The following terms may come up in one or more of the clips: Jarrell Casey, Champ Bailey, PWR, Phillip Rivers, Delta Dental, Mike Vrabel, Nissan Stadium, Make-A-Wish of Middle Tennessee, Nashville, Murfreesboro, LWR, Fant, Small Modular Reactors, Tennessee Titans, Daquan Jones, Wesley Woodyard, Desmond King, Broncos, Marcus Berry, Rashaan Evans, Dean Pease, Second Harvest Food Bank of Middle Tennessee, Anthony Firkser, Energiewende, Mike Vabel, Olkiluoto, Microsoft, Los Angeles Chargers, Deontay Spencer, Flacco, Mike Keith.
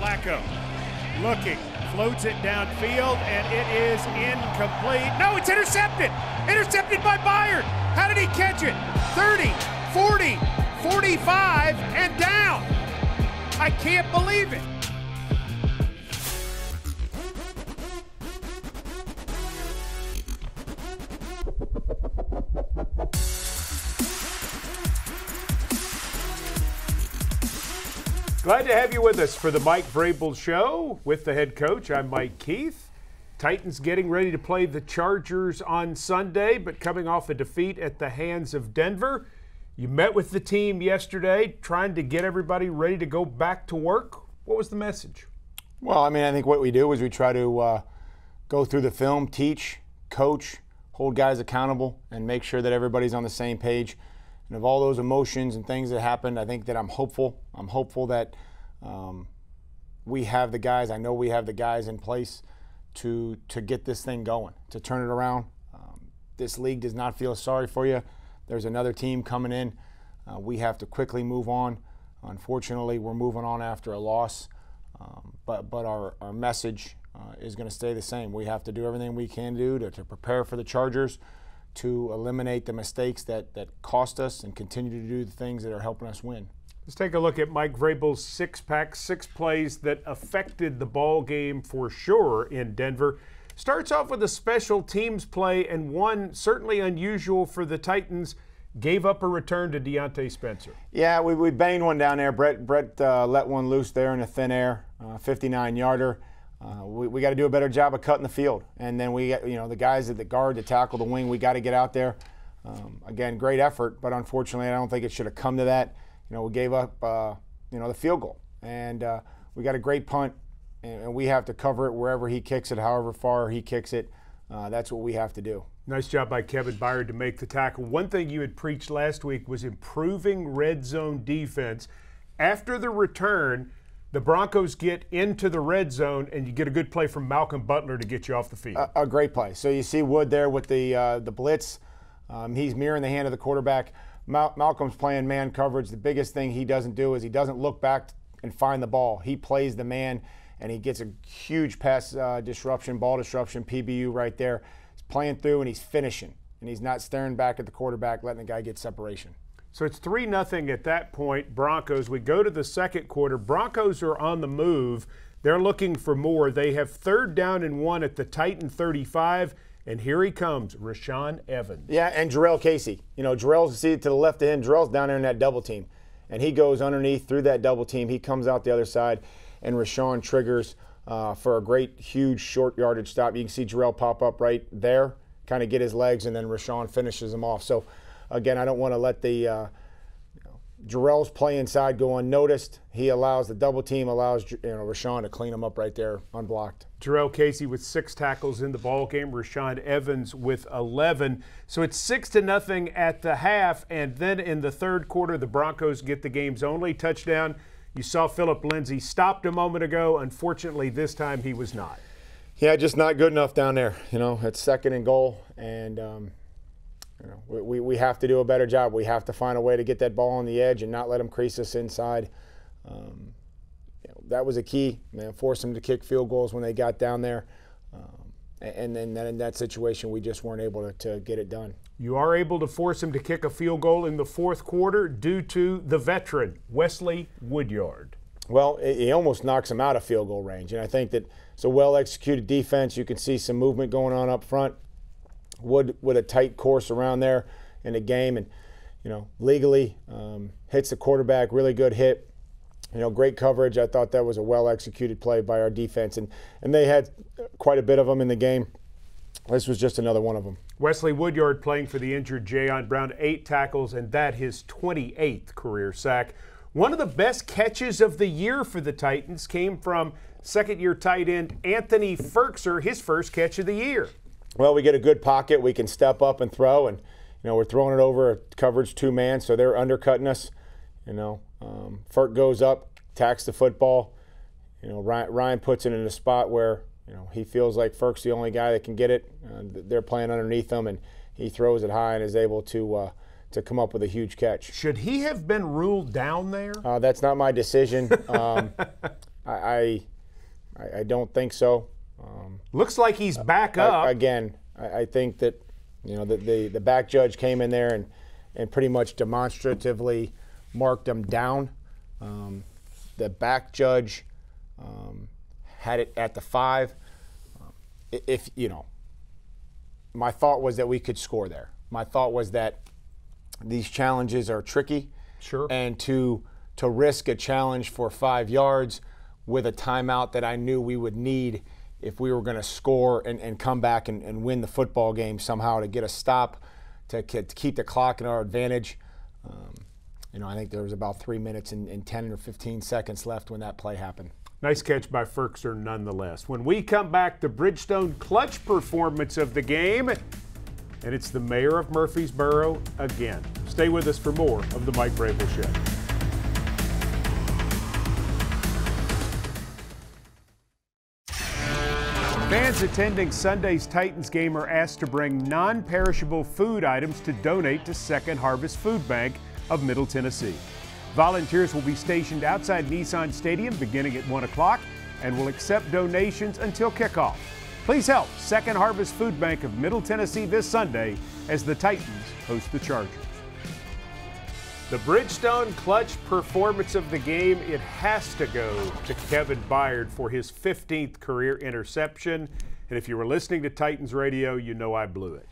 Flacco looking, floats it downfield, and it is incomplete. No, it's intercepted! Intercepted by Byard! How did he catch it? 30, 40, 45, and down! I can't believe it! Glad to have you with us for the Mike Vrabel Show with the head coach. I'm Mike Keith. Titans getting ready to play the Chargers on Sunday, but coming off a defeat at the hands of Denver. You met with the team yesterday, trying to get everybody ready to go back to work. What was the message? Well, I mean, I think what we do is we try to go through the film, teach, coach, hold guys accountable, and make sure that everybody's on the same page. And of all those emotions and things that happened, I think that I'm hopeful. I'm hopeful that we have the guys. I know we have the guys in place to get this thing going, to turn it around. This league does not feel sorry for you. There's another team coming in. We have to quickly move on. Unfortunately, we're moving on after a loss. But our message is going to stay the same. We have to do everything we can do to prepare for the Chargers, to eliminate the mistakes that cost us, and continue to do the things that are helping us win. Let's take a look at Mike Vrabel's six-pack, six plays that affected the ball game for sure in Denver. Starts off with a special teams play, and one certainly unusual for the Titans, gave up a return to Deontay Spencer. Yeah, we banged one down there. Brett let one loose there in the thin air, 59-yarder. We got to do a better job of cutting the field, and then we got, you know, the guys at the guard, the tackle, the wing. We got to get out there. Again, great effort, but unfortunately, I don't think it should have come to that. You know, we gave up, you know, the field goal, and we got a great punt, and we have to cover it wherever he kicks it, however far he kicks it. That's what we have to do. Nice job by Kevin Byard to make the tackle. One thing you had preached last week was improving red zone defense. After the return, the Broncos get into the red zone, and you get a good play from Malcolm Butler to get you off the field. A great play. So you see Wood there with the blitz. He's mirroring the hand of the quarterback. Malcolm's playing man coverage. The biggest thing he doesn't do is he doesn't look back and find the ball. He plays the man, and he gets a huge pass disruption, ball disruption, PBU right there. He's playing through, and he's finishing, and he's not staring back at the quarterback, letting the guy get separation. So it's 3-0 at that point, Broncos. We go to the second quarter. Broncos are on the move. They're looking for more. They have 3rd down and 1 at the Titan 35, and here he comes, Rashaan Evans. Yeah, and Jarrell Casey. You know, Jarrell's seated to the left of him. Jarrell's down there in that double team, and he goes underneath through that double team. He comes out the other side, and Rashaan triggers for a great, huge, short yardage stop. You can see Jarrell pop up right there, kind of get his legs, and then Rashaan finishes him off. So, again, I don't want to let the Jarrell's play inside go unnoticed. He allows the double team, allows Rashaan to clean him up right there, unblocked. Jarrell Casey with 6 tackles in the ball game. Rashaan Evans with 11. So it's 6-0 at the half, and then in the third quarter, the Broncos get the game's only touchdown. You saw Phillip Lindsay stopped a moment ago. Unfortunately, this time he was not. Yeah, just not good enough down there. You know, it's 2nd and goal, and you know, we have to do a better job. We have to find a way to get that ball on the edge and not let them crease us inside. You know, that was a key. Man, force them to kick field goals when they got down there. And then in that situation, we just weren't able to get it done. You are able to force them to kick a field goal in the fourth quarter due to the veteran, Wesley Woodyard. Well, he almost knocks him out of field goal range. And I think that it's a well-executed defense. You can see some movement going on up front. Wood with a tight course around there in the game, and you know, legally hits the quarterback, really good hit, you know, great coverage. I thought that was a well executed play by our defense, and they had quite a bit of them in the game. This was just another one of them. Wesley Woodyard playing for the injured Jayon Brown, 8 tackles, and that his 28th career sack. One of the best catches of the year for the Titans came from second-year tight end Anthony Firkser, his first catch of the year. Well, we get a good pocket. We can step up and throw, and you know, we're throwing it over a coverage 2-man, so they're undercutting us. You know, Firk goes up, tacks the football. You know, Ryan puts it in a spot where you know he feels like Firk's the only guy that can get it. They're playing underneath him, and he throws it high and is able to come up with a huge catch. Should he have been ruled down there? That's not my decision. I don't think so. Looks like he's back up. I think that, you know, the back judge came in there and pretty much demonstratively marked him down. The back judge had it at the 5. If, you know, my thought was that we could score there. My thought was that these challenges are tricky. Sure. And to risk a challenge for 5 yards with a timeout that I knew we would need if we were going to score and come back and win the football game somehow to get a stop, to keep the clock in our advantage. You know, I think there was about 3 minutes and 10 or 15 seconds left when that play happened. Nice catch by Firkser nonetheless. When we come back, the Bridgestone clutch performance of the game, and it's the mayor of Murfreesboro again. Stay with us for more of the Mike Vrabel Show. Fans attending Sunday's Titans game are asked to bring non-perishable food items to donate to Second Harvest Food Bank of Middle Tennessee. Volunteers will be stationed outside Nissan Stadium beginning at 1 o'clock and will accept donations until kickoff. Please help Second Harvest Food Bank of Middle Tennessee this Sunday as the Titans host the Chargers. The Bridgestone clutch performance of the game, it has to go to Kevin Byard for his 15th career interception. And if you were listening to Titans radio, you know I blew it.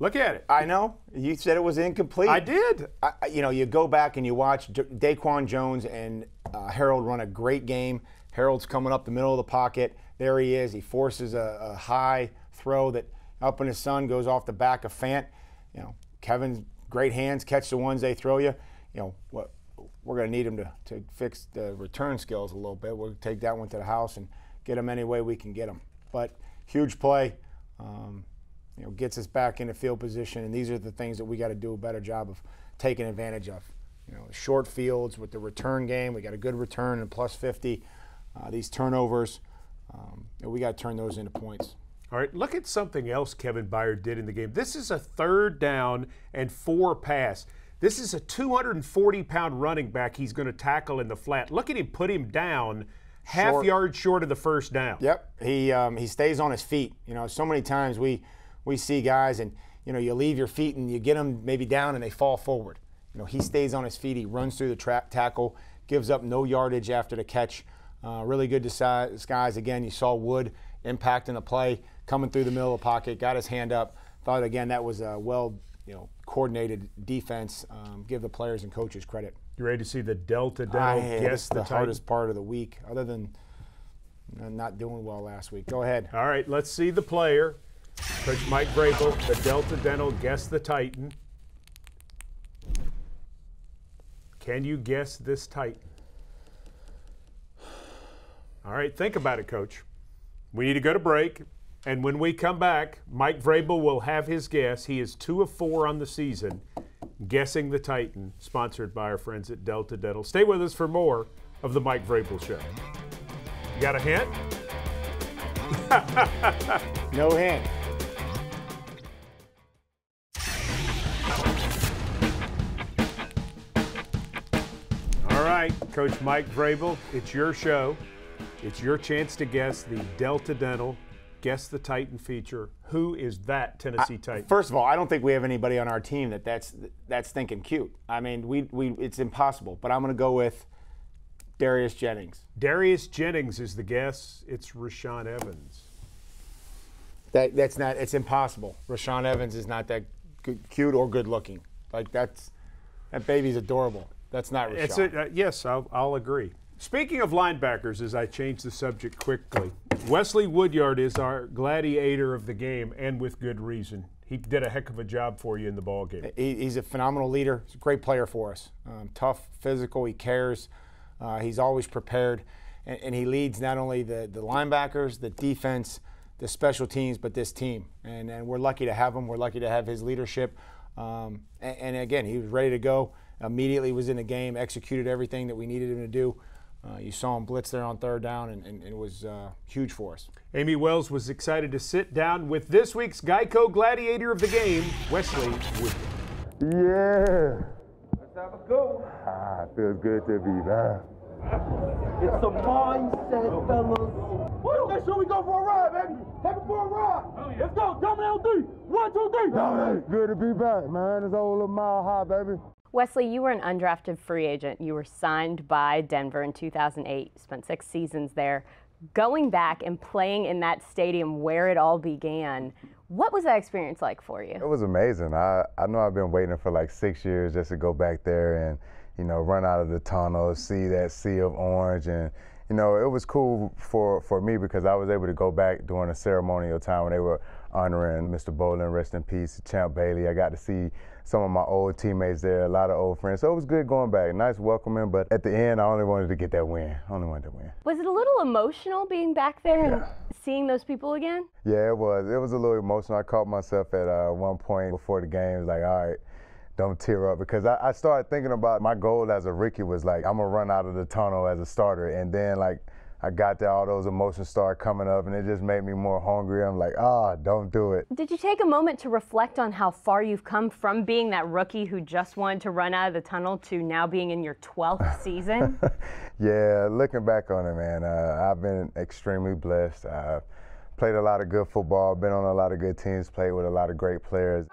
Look at it. I know. You said it was incomplete. I did. You know, you go back and you watch Daquan Jones and Harold run a great game. Harold's coming up the middle of the pocket. There he is. He forces a high throw that up in his sun goes off the back of Fant. You know, Kevin's great hands, catch the ones they throw you. You know, what we're going to need them to fix the return skills a little bit. We'll take that one to the house and get them any way we can get them. But huge play, you know, gets us back into field position, and these are the things that we got to do a better job of taking advantage of. You know, short fields with the return game. We got a good return and plus 50. These turnovers, and we got to turn those into points. All right, look at something else Kevin Byard did in the game. This is a 3rd down and 4 pass. This is a 240-pound running back he's going to tackle in the flat. Look at him put him down half-yard short of the first down. Yep, he stays on his feet. You know, so many times we see guys and, you know, you leave your feet and you get them maybe down and they fall forward. You know, he stays on his feet. He runs through the tackle, gives up no yardage after the catch. Really good disguise. Again, you saw Wood impacting the play, coming through the middle of the pocket, got his hand up. Thought, again, that was a well-coordinated defense. Give the players and coaches credit. You ready to see the Delta Dental? Yes, the hardest part of the week, other than not doing well last week. Go ahead. All right, let's see the player. Coach Mike Vrabel, the Delta Dental, guess the Titan. Can you guess this Titan? All right, think about it, Coach. We need to go to break, and when we come back, Mike Vrabel will have his guess. He is 2 of 4 on the season, guessing the Titan, sponsored by our friends at Delta Dental. Stay with us for more of the Mike Vrabel Show. You got a hint? No hint. All right, Coach Mike Vrabel, it's your show. It's your chance to guess the Delta Dental Guess the Titan feature. Who is that Tennessee Titan? First of all, I don't think we have anybody on our team that's thinking cute. I mean, it's impossible. But I'm going to go with Darius Jennings. Darius Jennings is the guess. It's Rashaan Evans. That's not. It's impossible. Rashaan Evans is not that cute or good looking. Like that baby's adorable. That's not Rashaan. It's yes, I'll agree. Speaking of linebackers, as I change the subject quickly, Wesley Woodyard is our gladiator of the game, and with good reason. He did a heck of a job for you in the ballgame. He's a phenomenal leader. He's a great player for us. Tough, physical, he cares. He's always prepared, and he leads not only the linebackers, the defense, the special teams, but this team. And we're lucky to have him. We're lucky to have his leadership. And again, he was ready to go. Immediately was in the game, executed everything that we needed him to do. You saw him blitz there on 3rd down, and it was huge for us. Amy Wells was excited to sit down with this week's Geico Gladiator of the Game, Wesley Woodyard. Yeah. Let's have a go. Ah, it feels good to be back. It's a mindset, fellas. Let's sure we go for a ride, baby. Take it for a ride. Oh, yeah. Let's go. Dominate on three. 1, 2, 3. Dominate. Good to be back, man. It's all a mile high, baby. Wesley, you were an undrafted free agent. You were signed by Denver in 2008. You spent 6 seasons there. Going back and playing in that stadium where it all began, what was that experience like for you? It was amazing. I know I've been waiting for like 6 years just to go back there and, you know, run out of the tunnel, see that sea of orange. And, you know, it was cool for me because I was able to go back during a ceremonial time when they were honoring Mr. Bowling, rest in peace, Champ Bailey. I got to see some of my old teammates there, a lot of old friends. So it was good going back, nice welcoming, but at the end, I only wanted to get that win. Was it a little emotional being back there and seeing those people again? Yeah, it was. It was a little emotional. I caught myself at one point before the game, like, all right, don't tear up, because I started thinking about my goal as a rookie was like, I'm gonna run out of the tunnel as a starter, and then like, I got there, all those emotions started coming up, and it just made me more hungry. I'm like, don't do it. Did you take a moment to reflect on how far you've come from being that rookie who just wanted to run out of the tunnel to now being in your 12th season? Yeah, looking back on it, man, I've been extremely blessed. I've played a lot of good football, been on a lot of good teams, played with a lot of great players.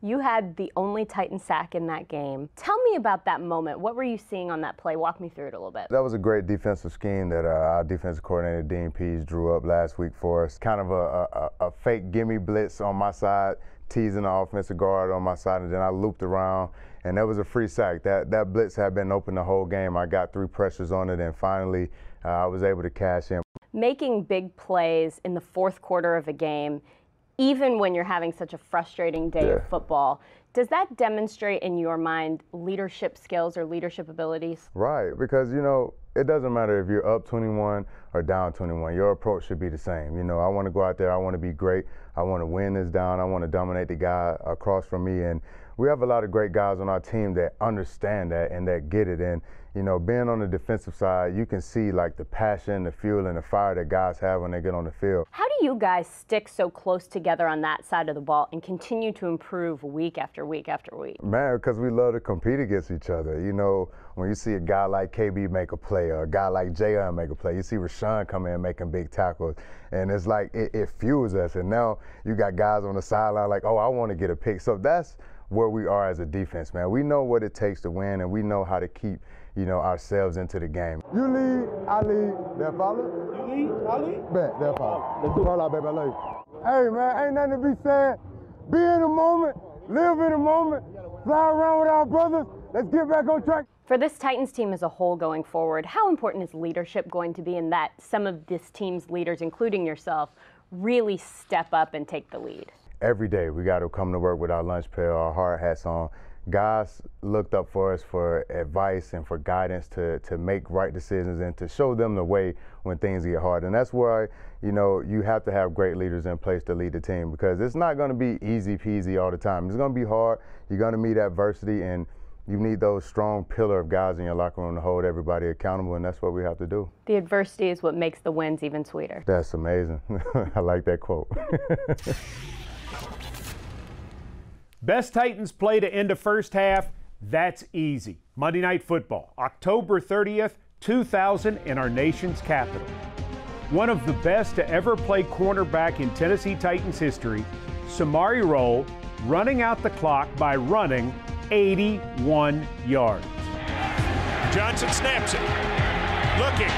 You had the only Titan sack in that game. Tell me about that moment. What were you seeing on that play? Walk me through it a little bit. That was a great defensive scheme that our defensive coordinator, Dean Pease, drew up last week for us. Kind of a fake gimme blitz on my side, teasing the offensive guard on my side, and then I looped around, and that was a free sack. That blitz had been open the whole game. I got 3 pressures on it, and finally I was able to cash in. Making big plays in the 4th quarter of a game, even when you're having such a frustrating day of football, does that demonstrate in your mind leadership skills or leadership abilities? Right, because, you know, it doesn't matter if you're up 21 or down 21, your approach should be the same. You know, I want to go out there, I want to be great, I want to win this down, I want to dominate the guy across from me, and we have a lot of great guys on our team that understand that and that get it. And, you know, being on the defensive side, you can see like the passion, the fuel, and the fire that guys have when they get on the field. How do you guys stick so close together on that side of the ball and continue to improve week after week after week? Man, because we love to compete against each other. You know, when you see a guy like KB make a play or a guy like Jayon make a play, you see Rashaan come in making big tackles, and it's like it fuels us. And now you got guys on the sideline like, oh, I want to get a pick. So that's where we are as a defense, man. We know what it takes to win, and we know how to keep, you know, ourselves into the game. You lead, I lead, that follow. You lead, I lead? Bet, that follow. Let's do it. Hold on, baby, I love you. Hey, man, ain't nothing to be said. Be in the moment, live in the moment, fly around with our brothers. Let's get back on track. For this Titans team as a whole going forward, how important is leadership going to be in that some of this team's leaders, including yourself, really step up and take the lead? Every day we got to come to work with our lunch pail, our hard hats on. Guys looked up for us for advice and for guidance to make right decisions and to show them the way when things get hard. And that's why, you know, you have to have great leaders in place to lead the team, because it's not going to be easy peasy all the time. It's going to be hard. You're going to meet adversity, and you need those strong pillar of guys in your locker room to hold everybody accountable, and that's what we have to do. The adversity is what makes the wins even sweeter. That's amazing. I like that quote. Best Titans play to end the first half, that's easy. Monday Night Football, October 30th, 2000, in our nation's capital. One of the best to ever play cornerback in Tennessee Titans history, Samari Rolle, running out the clock by running 81 yards. Johnson snaps it. Looking,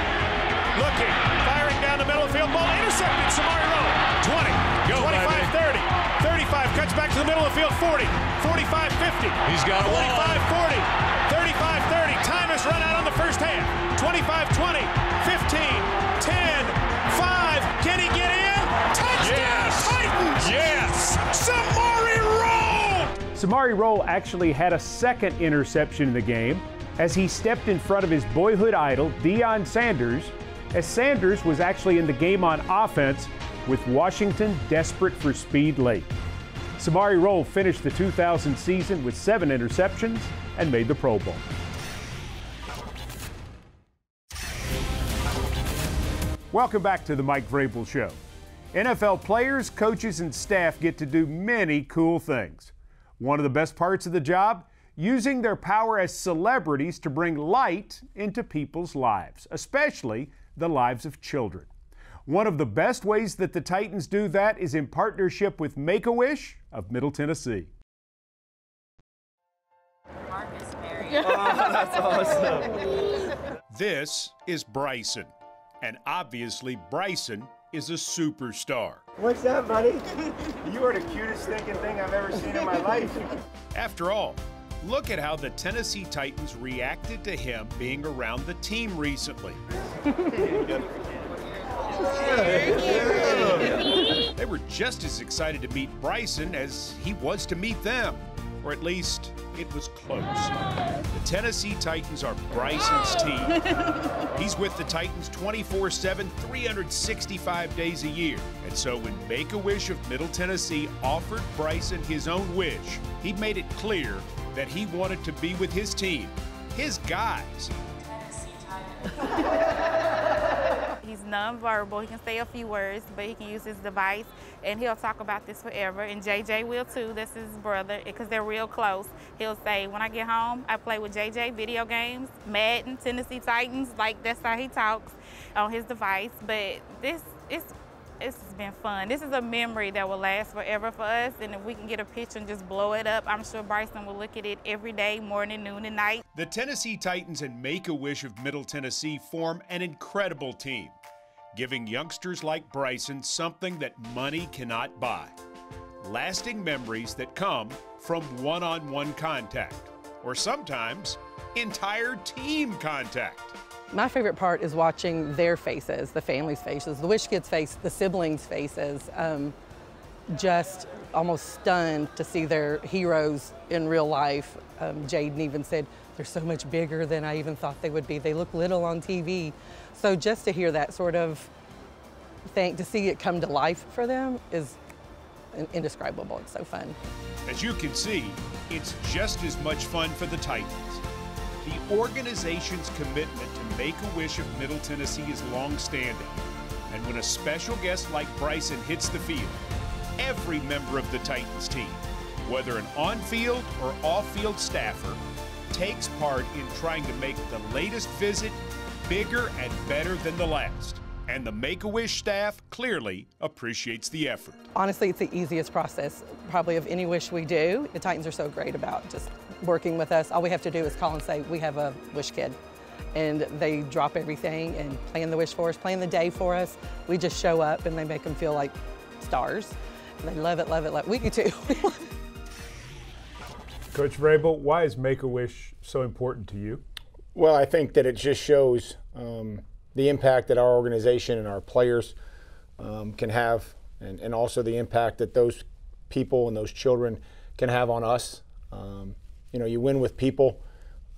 looking, firing down the middle of the field, ball intercepted, Samari Rolle, 20, go, 25, baby. 30. 35, cuts back to the middle of the field, 40, 45, 50. He's got 45, 40, 35, 30. Time has run out on the first half. 25, 20, 15, 10, 5. Can he get in? Touchdown, yes. Titans! Yes! Samari Rolle! Samari Rolle actually had a second interception in the game as he stepped in front of his boyhood idol, Deion Sanders, as Sanders was actually in the game on offense, with Washington desperate for speed late. Samari Rolle finished the 2000 season with 7 interceptions and made the Pro Bowl. Welcome back to the Mike Vrabel Show. NFL players, coaches, and staff get to do many cool things. One of the best parts of the job? Using their power as celebrities to bring light into people's lives, especially the lives of children. One of the best ways that the Titans do that is in partnership with Make-A-Wish of Middle Tennessee. Marcus Berry. Oh, that's awesome. This is Bryson, and obviously Bryson is a superstar. What's up, buddy? You are the cutest thinking thing I've ever seen in my life. After all, look at how the Tennessee Titans reacted to him being around the team recently. They were just as excited to meet Bryson as he was to meet them, or at least it was close. The Tennessee Titans are Bryson's team. He's with the Titans 24/7, 365 days a year. And so when Make-A-Wish of Middle Tennessee offered Bryson his own wish, he made it clear that he wanted to be with his team, his guys. Tennessee Titans. He's nonverbal. He can say a few words, but he can use his device, and he'll talk about this forever. And JJ will too. That's his brother, because they're real close. He'll say, when I get home, I play with JJ, video games, Madden, Tennessee Titans. Like, that's how he talks on his device. But this has been fun. This is a memory that will last forever for us, and if we can get a picture and just blow it up, I'm sure Bryson will look at it every day, morning, noon, and night. The Tennessee Titans and Make-A-Wish of Middle Tennessee form an incredible team, giving youngsters like Bryson something that money cannot buy. Lasting memories that come from one-on-one contact, or sometimes entire team contact. My favorite part is watching their faces, the family's faces, the Wish Kids' face, the siblings' faces, just almost stunned to see their heroes in real life. Jaden even said, they're so much bigger than I even thought they would be. They look little on TV. So just to hear that sort of thing, to see it come to life for them is indescribable. It's so fun. As you can see, it's just as much fun for the Titans. The organization's commitment to Make-A-Wish of Middle Tennessee is long-standing. And when a special guest like Bryson hits the field, every member of the Titans team, whether an on-field or off-field staffer, takes part in trying to make the latest visit bigger and better than the last. And the Make-A-Wish staff clearly appreciates the effort. Honestly, it's the easiest process probably of any wish we do. The Titans are so great about just working with us. All we have to do is call and say, we have a wish kid. And they drop everything and plan the wish for us, plan the day for us. We just show up and they make them feel like stars. And they love it, love it, love it. We do too. Coach Vrabel, why is Make-A-Wish so important to you? Well, I think that it just shows the impact that our organization and our players can have, and also the impact that those people and those children can have on us. You know, you win with people,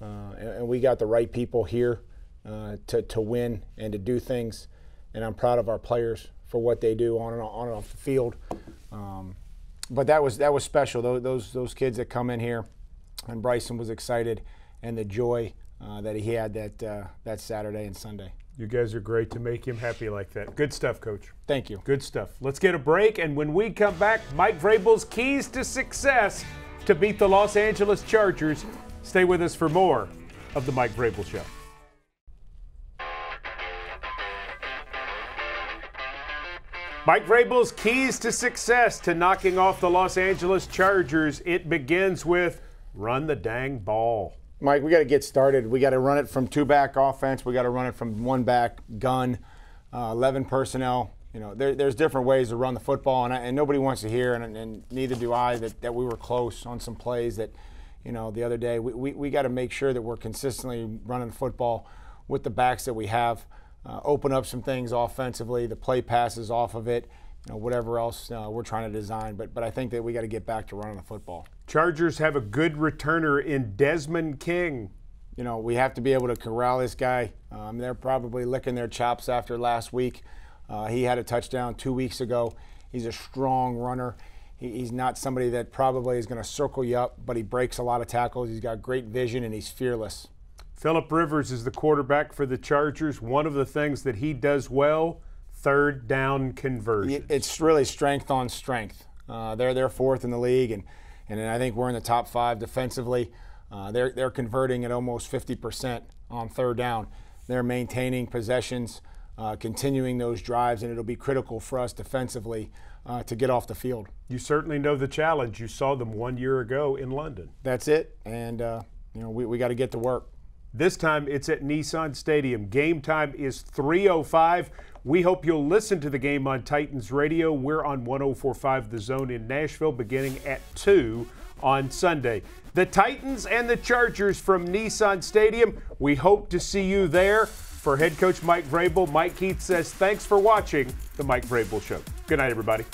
and we got the right people here to win and to do things, and I'm proud of our players for what they do on and off the field. But that was special. Those kids that come in here, and Bryson was excited, and the joy that he had that Saturday and Sunday. You guys are great to make him happy like that. Good stuff, Coach. Thank you. Good stuff. Let's get a break, and when we come back, Mike Vrabel's keys to success to beat the Los Angeles Chargers. Stay with us for more of The Mike Vrabel Show. Mike Vrabel's keys to success to knocking off the Los Angeles Chargers. It begins with run the dang ball. Mike, we got to get started. We got to run it from two-back offense. We got to run it from one-back gun, 11 personnel. You know, there's different ways to run the football, and nobody wants to hear, and neither do I, that we were close on some plays that, you know, the other day. We got to make sure that we're consistently running the football with the backs that we have, open up some things offensively, the play passes off of it, you know, whatever else we're trying to design. But I think that we got to get back to running the football. Chargers have a good returner in Desmond King. You know, we have to be able to corral this guy. They're probably licking their chops after last week. He had a touchdown 2 weeks ago. He's a strong runner. He's not somebody that probably is going to circle you up, but he breaks a lot of tackles. He's got great vision, and he's fearless. Phillip Rivers is the quarterback for the Chargers. One of the things that he does well, third down conversions. It's really strength on strength. They're fourth in the league, and And then I think we're in the top five defensively. They're converting at almost 50% on third down. They're maintaining possessions, continuing those drives, and it'll be critical for us defensively to get off the field. You certainly know the challenge. You saw them 1 year ago in London. That's it, and you know, we got to get to work. This time it's at Nissan Stadium. Game time is 3:05. We hope you'll listen to the game on Titans Radio. We're on 104.5 The Zone in Nashville beginning at 2 on Sunday. The Titans and the Chargers from Nissan Stadium. We hope to see you there. For head coach Mike Vrabel, Mike Keith says thanks for watching The Mike Vrabel Show. Good night, everybody.